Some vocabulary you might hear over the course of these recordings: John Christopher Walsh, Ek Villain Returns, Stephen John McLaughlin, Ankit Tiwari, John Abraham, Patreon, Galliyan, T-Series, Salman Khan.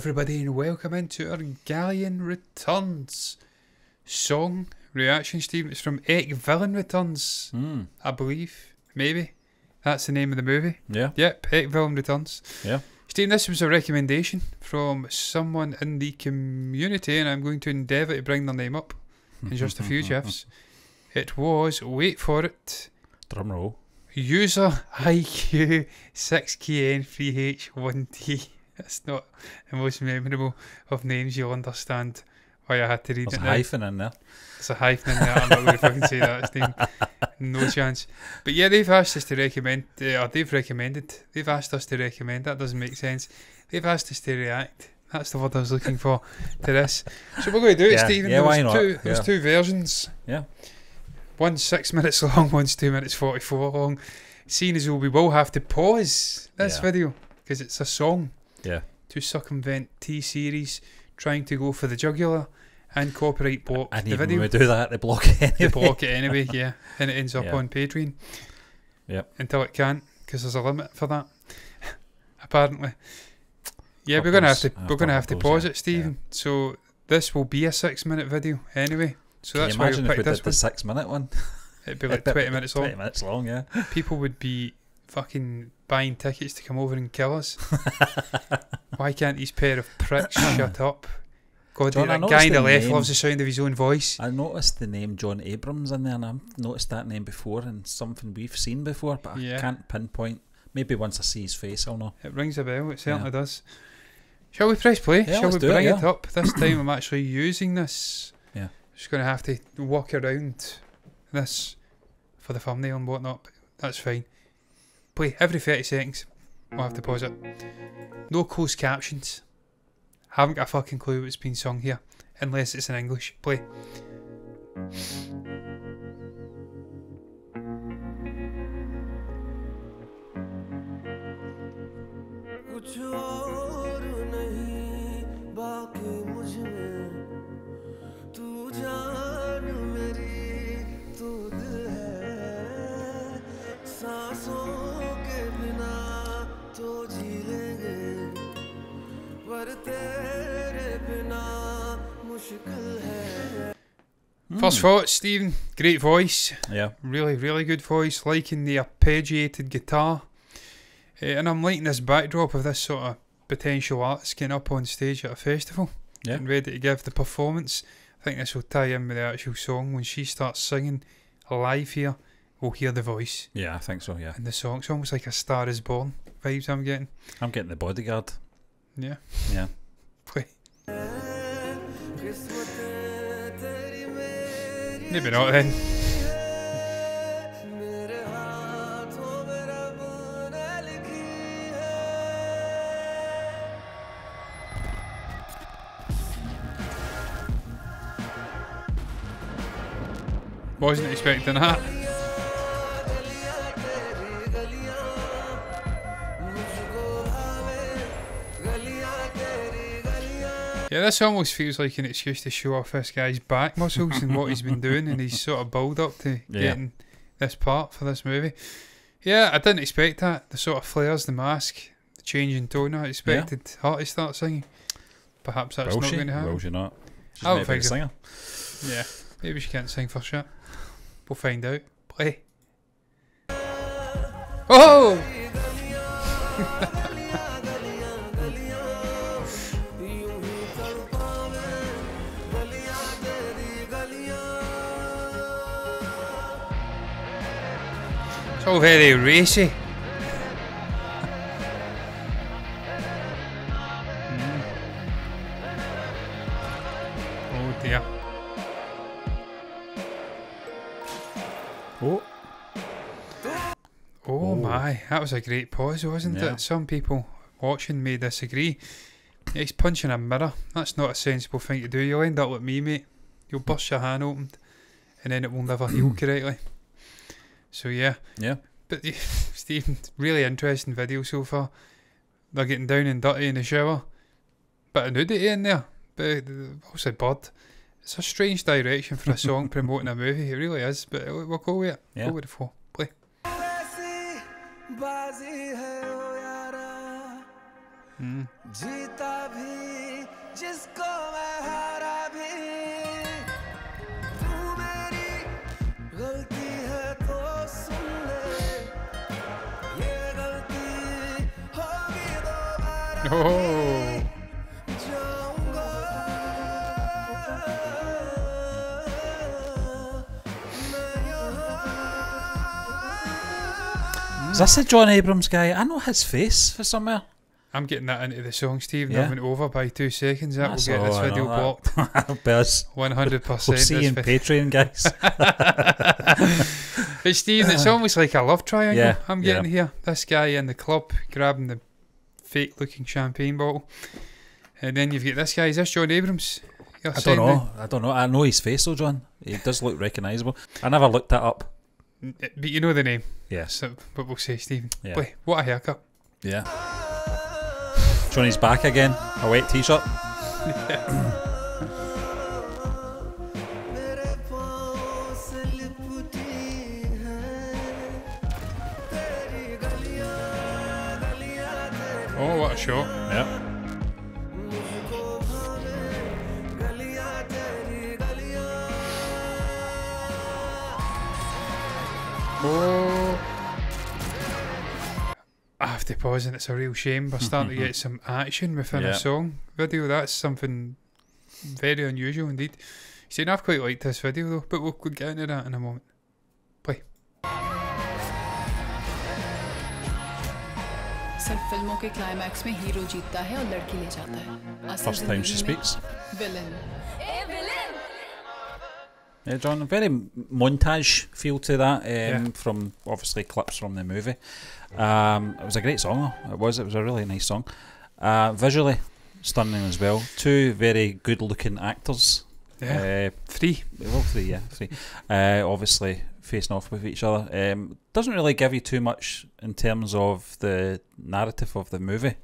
everybody, and welcome into our Galliyan Returns song reaction stream. It's from Ek Villain Returns, I believe. Maybe. That's the name of the movie. Yeah. Yep, Ek Villain Returns. Yeah. Steve, this was a recommendation from someone in the community, and I'm going to endeavour to bring their name up in just a few GIFs. It was, wait for it. Drumroll. User IQ 6KN3H1T. It's not the most memorable of names. You'll understand why I had to read it now. There's a hyphen in there. There's a hyphen in there. I'm not going to fucking say that. It's name. No chance. But yeah, they've asked us to recommend, or they've asked us to recommend. That doesn't make sense. They've asked us to react. That's the word I was looking for to this. So we're going to do it, yeah, Stephen. Yeah, why not? There's two versions. Yeah. One's 6 minutes long, one's 2 minutes 44 long. Seeing as we will have to pause this video because it's a song. Yeah. To circumvent T-Series trying to go for the jugular and copyright block the video. And even we do that, they block it anyway. They block it anyway, yeah. And it ends up on Patreon. Yep. Until it can't, because there's a limit for that. Apparently. Yeah, we're gonna have to pause it, Stephen. Yeah. So this will be a 6 minute video anyway. So can that's why we picked this one. The 6 minute one. It'd be like 20 minutes long. 20 minutes long, yeah. People would be fucking buying tickets to come over and kill us. Why can't these pair of pricks shut up? God, John, that guy on the left loves the sound of his own voice. I noticed the name John Abraham in there, and I've noticed that name before, and something we've seen before, but I can't pinpoint. Maybe once I see his face, I'll know. It rings a bell. It certainly does. Shall we press play? Yeah, shall we bring it up? This time I'm actually using this. Yeah. Just going to have to walk around this for the thumbnail and whatnot, but that's fine. Play every 30 seconds. We'll have to pause it. No closed captions. Haven't got a fucking clue what's been sung here, unless it's in English. Play. First thoughts, Stephen. Great voice. Yeah. Really, really good voice. Liking the arpeggiated guitar. And I'm liking this backdrop of this sort of potential artist getting up on stage at a festival. Yeah. And ready to give the performance. I think this will tie in with the actual song. When she starts singing live here, we'll hear the voice. Yeah, I think so, yeah. And the song. It's almost like a Star is Born vibes I'm getting. I'm getting The Bodyguard. Yeah. Yeah. Play. Maybe not then. Wasn't expecting that. Yeah, this almost feels like an excuse to show off this guy's back muscles and what he's been doing and his sort of build up to getting this part for this movie. Yeah, I didn't expect that. The sort of flares, the mask, the change in tone. I expected her to start singing. Perhaps that's not going to happen. Will she not? She's not a big singer. Yeah, maybe she can't sing for shit. We'll find out. Play. Oh! It's all very racy. Oh dear. Oh. Oh my, that was a great pause, wasn't it? Some people watching may disagree. He's punching a mirror. That's not a sensible thing to do. You'll end up like me, mate. You'll burst your hand open and then it will never heal correctly. So yeah, but Stephen, really interesting video so far. They're getting down and dirty in the shower, bit of nudity in there, but also bird. It's a strange direction for a song promoting a movie. It really is, but we'll go with it. Go with it for play. जीता भी जिसको मैं हारा भी, तू मेरी गलती है तो सुन ले, ये गलती होगी दोबारा। Is this a John Abraham guy? I know his face for somewhere. I'm getting that into the song, Steve. Yeah. That went over by 2 seconds. That will get this video blocked. 100%. We'll see you in Patreon, guys. But Steve, it's almost like a love triangle. Yeah, I'm getting here. This guy in the club grabbing the fake-looking champagne bottle, and then you've got this guy. Is this John Abrams? I don't know. I don't know. I know his face though, John. He does look recognisable. I never looked that up. But you know the name. Yeah. So, but we'll say Stephen. Yeah. Boy, what a haircut. Yeah. Johnny's back again. A wet t-shirt. Yeah. Oh, what a shot. Yeah. Oh. I have to pause, and it's a real shame. We're starting to get some action within a song video. That's something very unusual indeed. You see, I've quite liked this video though, but we'll get into that in a moment. Play. First time she speaks. Villain. Yeah, John, a very montage feel to that, from obviously clips from the movie. It was a great song, though. It was a really nice song. Visually stunning as well. Two very good looking actors. Yeah. Three. Obviously facing off with each other. Doesn't really give you too much in terms of the narrative of the movie,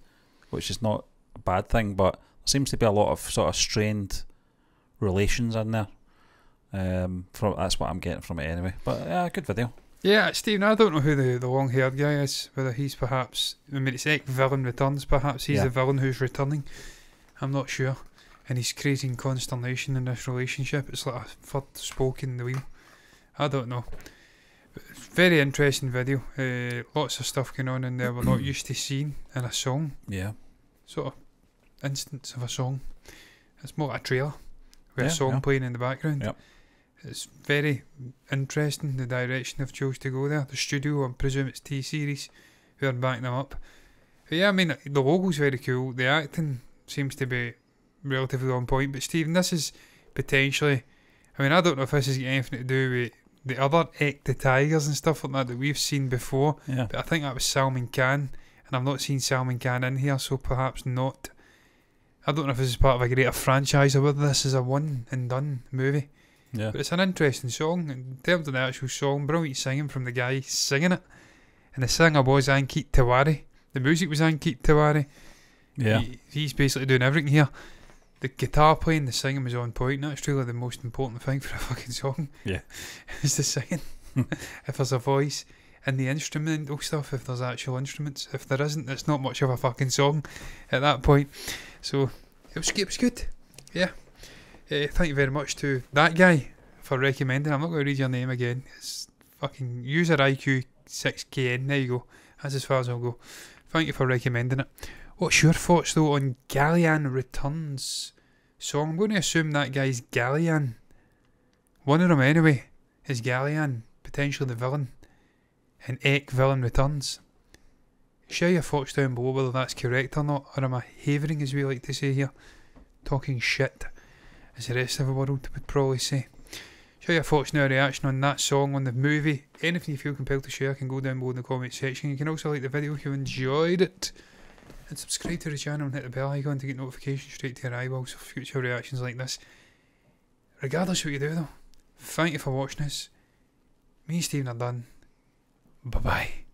which is not a bad thing, but there seems to be a lot of sort of strained relations in there. That's what I'm getting from it anyway. But good video. Yeah, Stephen, I don't know who the long-haired guy is. Whether he's perhaps, I mean, it's Ek Villain Returns. Perhaps he's the villain who's returning. I'm not sure. And he's creating consternation in this relationship. It's like a third spoke in the wheel. I don't know. But very interesting video. Lots of stuff going on in there we're not used to seeing in a song. Yeah. Sort of instance of a song. It's more like a trailer with a song playing in the background. Yeah. It's very interesting the direction they've chose to go there. The studio, I presume it's T-Series, who are backing them up. But yeah, I mean, the logo's very cool. The acting seems to be relatively on point. But Stephen, this is potentially... I mean, I don't know if this has got anything to do with the other Ek the Tigers and stuff like that we've seen before. Yeah. But I think that was Salman Khan. And I've not seen Salman Khan in here, so perhaps not. I don't know if this is part of a greater franchise or whether this is a one-and-done movie. Yeah. But it's an interesting song. In terms of the actual song, brilliant singing from the guy singing it. And the singer was Ankit Tiwari. The music was Ankit Tiwari. Yeah. He's basically doing everything here. The guitar playing, the singing was on point. That's really the most important thing for a fucking song. Yeah. Is the singing. If there's a voice. And the instrumental stuff, if there's actual instruments. If there isn't, it's not much of a fucking song at that point. So, it was good. Yeah. Thank you very much to that guy for recommending. I'm not going to read your name again. It's fucking user IQ 6KN. There you go. That's as far as I'll go. Thank you for recommending it. What's your thoughts though on Galliyan Returns? So I'm going to assume that guy's Galliyan. One of them anyway is Galliyan, potentially the villain, and Ek Villain Returns. Share your thoughts down below whether that's correct or not, or am I havering, as we like to say here, talking shit, as the rest of the world would probably say. Share your thoughts and your reaction on that song, on the movie. Anything you feel compelled to share can go down below in the comment section. You can also like the video if you enjoyed it, and subscribe to the channel and hit the bell icon to get notifications straight to your eyeballs for future reactions like this. Regardless of what you do though, thank you for watching us. Me and Stephen are done. Bye bye.